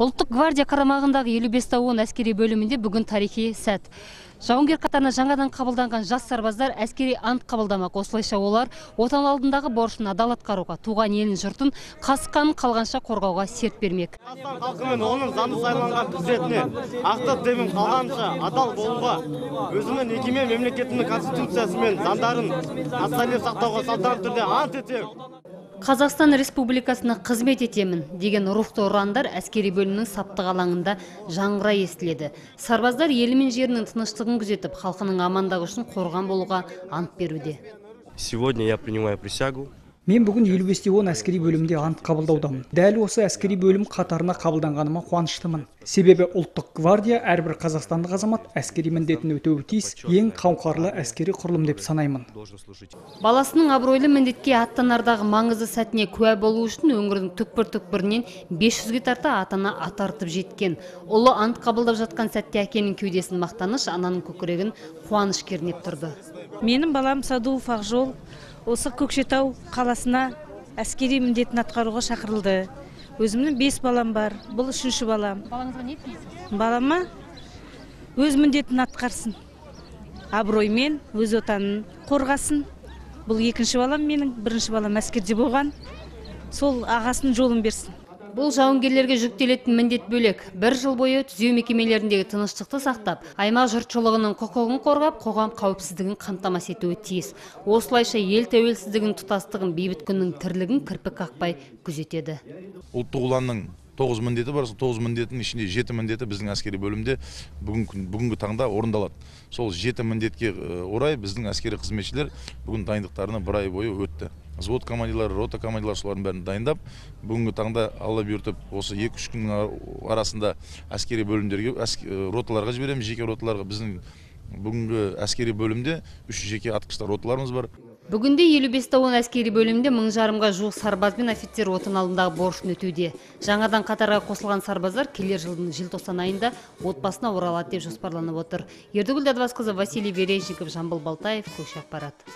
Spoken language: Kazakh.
Ұлттық Гвардия қарамағындағы 55 тауын әскери бөлімінде бүгін тарихи сәт. Жауынгер қатарына жаңадан қабылданған жас сарбаздар әскери ант қабылдамақ. Осылайша олар отан алдындағы борышын адал атқаруға, туған елін жұртын қасыққанын қалғанша қорғауға серт бермек. Қазақстан халқымен оның заңсыз сайланған президентіне ақтап демім қалғанша адал болуға, өзімнің егемен мемлекетімнің конституциясы мен заңдарын асылып сақтауға салтанатты түрде ант етемін. Қазақстан Республикасына қызмет етемін деген рухты ұрандар әскери бөлімнің саптық алаңында жаңғыра естіледі. Сарбаздар елі мен жерінің тыныштығын күзетіп, халқының амандығы үшін қорған болуға ант беруде. Сегодня я принимаю присягу. Мен бүгін 55-10 әскери бөлімде ант қабылдаудамын. Дәл осы әскери бөлім қатарына қабылданғаныма қуаныштымын. Себебі Ұлттық Гвардия әрбір қазақстандық азамат әскери міндетін өтеуі тиіс, ең қауқарлы әскери құрылым деп санаймын. Баласының абыройлы міндетке аттанардағы маңызды сәтіне куә болу үшін өңірдің түкпір-түкпірінен 500-ге тарта атана атартып жеткен. Ұлы ант қабылдап жатқан сәтте әкенің кеудесін мақтаныш, ананың көкірегін қуаныш кернеп тұрды. Менің балам Саду Фағжол осы Көкшетау қаласына әскери міндетін атқаруға шақырылды. Өзімнің 5 балам бар, бұл 3-ші балам. Балаңызға не тілейсіз? Балама өз міндетін атқарсын, абыроймен өз отанын қорғасын. Бұл 2-ші балам менің, 1-ші балам әскерде болған, сол ағасының жолын берсін. Бұл жауынгерлерге жүктелетін міндет бөлек. Бір жыл бойы түзеу мекемелеріндегі тыныштықты сақтап, аймақ жұртшылығының құқығын қорғап, қоғам қауіпсіздігін қамтамасыз етуі тиіс. Осылайша ел тәуелсіздігін, тұтастығын, бейбіт күннің тірлігін кірпік қақпай күзетеді. Ұлттық ұланның 9 міндеті бар, 9 міндеттің ішінде 7 міндеті біздің әскери бөлімде бүгінгі таңда орындалады. Сол 7 міндетке орай біздің әскери қызметшілер бүгін дайындықтарына бір ай бойы өтті. Звод командирлары, рота командирлары соларын бәрін дайындап, бүгінгі таңда алла бұйыртып, осы 2-3 күннің арасында әскери бөлімдерге, роталарға жібереміз, жеке роталарға. Біздің бүгінгі әскери бөлімде 3 жеке атқыштар роталарымыз бар. Бүгінде 55-10 әскери бөлімде 1000-ға жуық сарбаз бен офицер отан алдындағы борышын өтеуде. Жаңадан қатарға қосылған сарбаздар келер жылдың желтоқсан айында отбасына оралады деп жоспарланып отыр. Ердігүл Дадвасқызы, Василий Бережников, Жамбыл Балтаев, Көкше Ақпарат.